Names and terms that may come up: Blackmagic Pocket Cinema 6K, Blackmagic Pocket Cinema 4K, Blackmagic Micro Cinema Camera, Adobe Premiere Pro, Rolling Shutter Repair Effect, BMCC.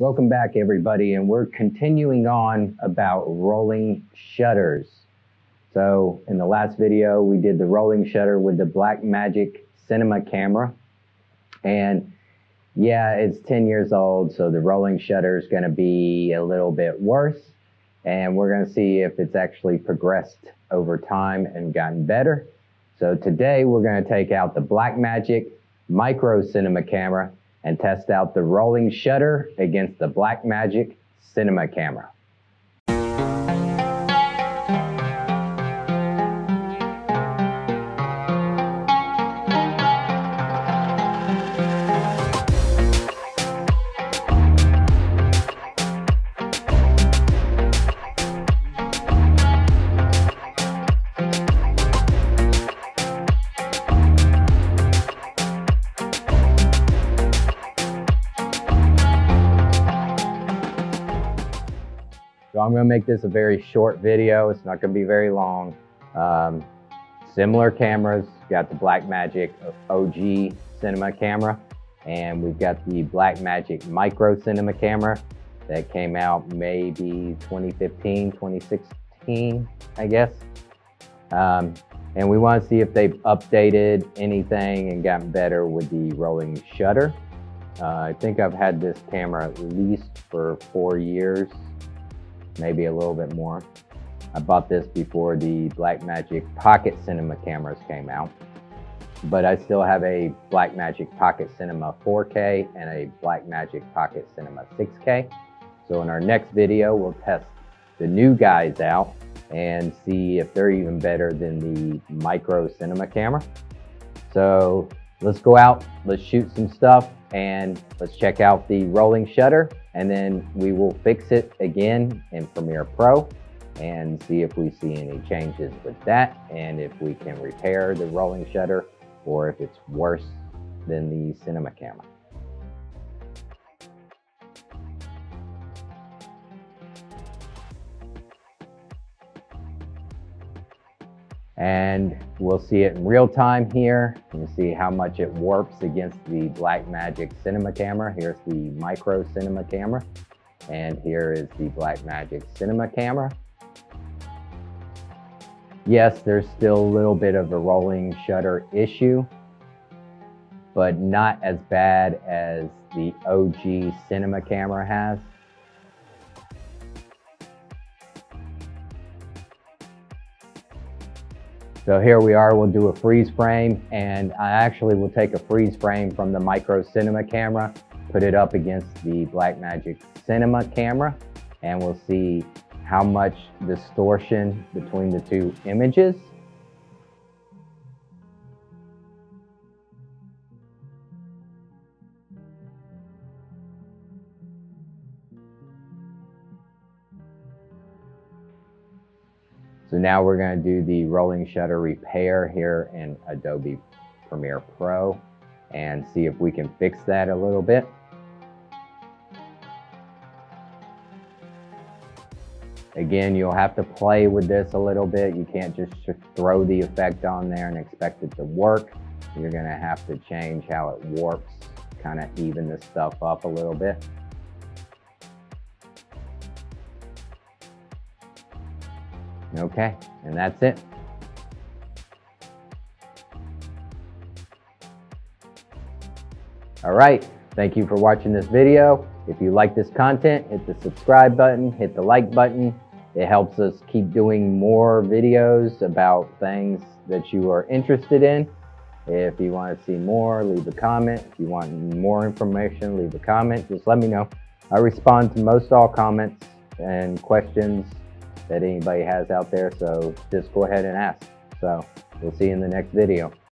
Welcome back, everybody, and we're continuing on about rolling shutters. So in the last video, we did the rolling shutter with the Blackmagic Cinema camera, and yeah, it's 10 years old, so the rolling shutter is going to be a little bit worse, and we're going to see if it's actually progressed over time and gotten better. So today we're going to take out the Blackmagic Micro Cinema camera and test out the rolling shutter against the Blackmagic Cinema camera. So I'm going to make this a very short video. It's not going to be very long. Similar cameras. Got the Blackmagic OG Cinema camera, and we've got the Blackmagic Micro Cinema camera that came out maybe 2015, 2016, I guess. And we want to see if they've updated anything and gotten better with the rolling shutter. I think I've had this camera at least for 4 years. Maybe a little bit more. I bought this before the Blackmagic Pocket Cinema cameras came out, but I still have a Blackmagic Pocket Cinema 4K and a Blackmagic Pocket Cinema 6K. So in our next video, we'll test the new guys out and see if they're even better than the Micro Cinema camera. So let's go out, let's shoot some stuff, and let's check out the rolling shutter, and then we will fix it again in Premiere Pro and see if we see any changes with that, and if we can repair the rolling shutter or if it's worse than the cinema camera. And we'll see it in real time here. You can see how much it warps against the Blackmagic Cinema camera. Here's the Micro Cinema camera, and here is the Blackmagic Cinema camera. Yes, there's still a little bit of a rolling shutter issue, but not as bad as the OG Cinema camera has. So here we are, we'll do a freeze frame, and I actually will take a freeze frame from the Micro Cinema camera, put it up against the Blackmagic Cinema camera, and we'll see how much distortion between the two images. So now we're going to do the rolling shutter repair here in Adobe Premiere Pro and see if we can fix that a little bit. Again, you'll have to play with this a little bit. You can't just throw the effect on there and expect it to work. You're going to have to change how it warps, kind of even this stuff up a little bit. Okay, and that's it. All right, thank you for watching this video. If you like this content, hit the subscribe button, hit the like button. It helps us keep doing more videos about things that you are interested in. If you want to see more, leave a comment. If you want more information, leave a comment. Just let me know. I respond to most all comments and questions that anybody has out there, so just go ahead and ask. So we'll see you in the next video.